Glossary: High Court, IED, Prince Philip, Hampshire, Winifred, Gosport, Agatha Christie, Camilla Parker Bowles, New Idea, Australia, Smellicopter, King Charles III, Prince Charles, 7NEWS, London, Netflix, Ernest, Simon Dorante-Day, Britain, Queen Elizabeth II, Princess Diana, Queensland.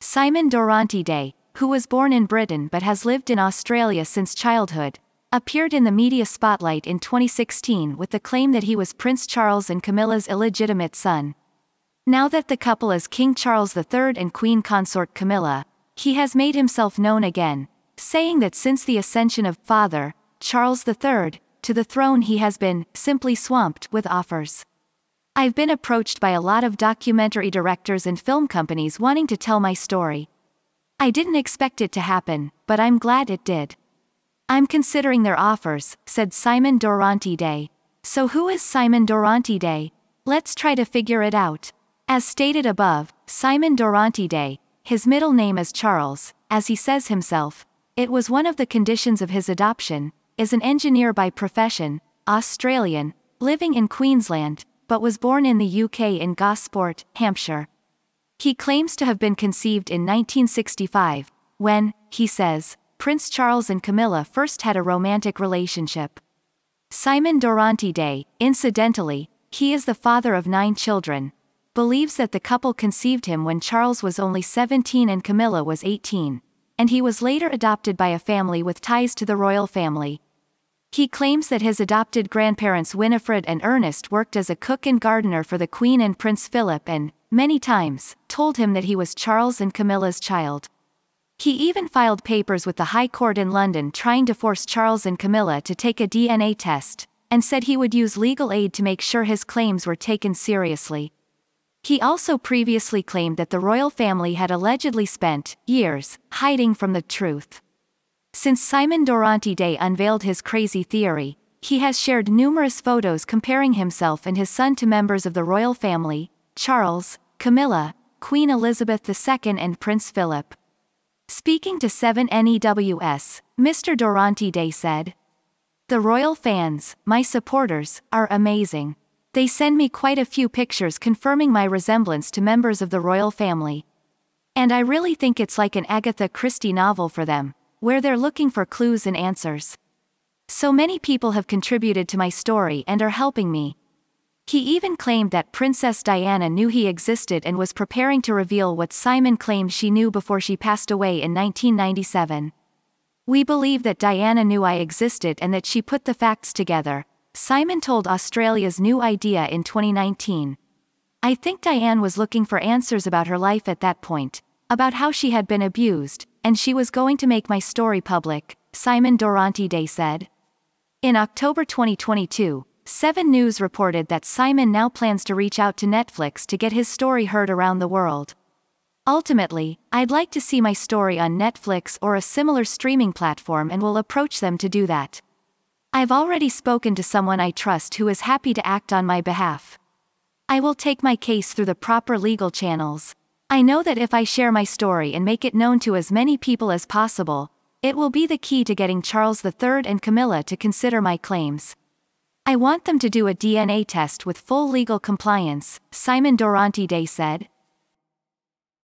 Simon Dorante-Day, who was born in Britain but has lived in Australia since childhood, appeared in the media spotlight in 2016 with the claim that he was Prince Charles and Camilla's illegitimate son. Now that the couple is King Charles III and Queen Consort Camilla, he has made himself known again, saying that since the ascension of Father Charles III to the throne he has been simply swamped with offers. I've been approached by a lot of documentary directors and film companies wanting to tell my story. I didn't expect it to happen, but I'm glad it did. I'm considering their offers, said Simon Dorante-Day. So who is Simon Dorante-Day? Let's try to figure it out. As stated above, Simon Dorante-Day, his middle name is Charles, as he says himself, it was one of the conditions of his adoption, is an engineer by profession, Australian, living in Queensland, but was born in the UK in Gosport, Hampshire. He claims to have been conceived in 1965, when, he says, Prince Charles and Camilla first had a romantic relationship. Simon Dorante-Day, incidentally, he is the father of 9 children, believes that the couple conceived him when Charles was only 17 and Camilla was 18, and he was later adopted by a family with ties to the royal family. He claims that his adopted grandparents Winifred and Ernest worked as a cook and gardener for the Queen and Prince Philip and, many times, told him that he was Charles and Camilla's child. He even filed papers with the High Court in London trying to force Charles and Camilla to take a DNA test, and said he would use legal aid to make sure his claims were taken seriously. He also previously claimed that the royal family had allegedly spent years hiding from the truth. Since Simon Dorante-Day unveiled his crazy theory, he has shared numerous photos comparing himself and his son to members of the royal family, Charles, Camilla, Queen Elizabeth II and Prince Philip. Speaking to 7NEWS, Mr. Dorante-Day said, "The royal fans, my supporters, are amazing. They send me quite a few pictures confirming my resemblance to members of the royal family. And I really think it's like an Agatha Christie novel for them, where they're looking for clues and answers. So many people have contributed to my story and are helping me." He even claimed that Princess Diana knew he existed and was preparing to reveal what Simon claimed she knew before she passed away in 1997. "We believe that Diana knew I existed and that she put the facts together," Simon told Australia's New Idea in 2019. "I think Diane was looking for answers about her life at that point, about how she had been abused, and she was going to make my story public," Simon Dorante-Day said. In October 2022, 7NEWS reported that Simon now plans to reach out to Netflix to get his story heard around the world. "Ultimately, I'd like to see my story on Netflix or a similar streaming platform and will approach them to do that. I've already spoken to someone I trust who is happy to act on my behalf. I will take my case through the proper legal channels. I know that if I share my story and make it known to as many people as possible, it will be the key to getting Charles III and Camilla to consider my claims. I want them to do a DNA test with full legal compliance," Simon Dorante-Day said.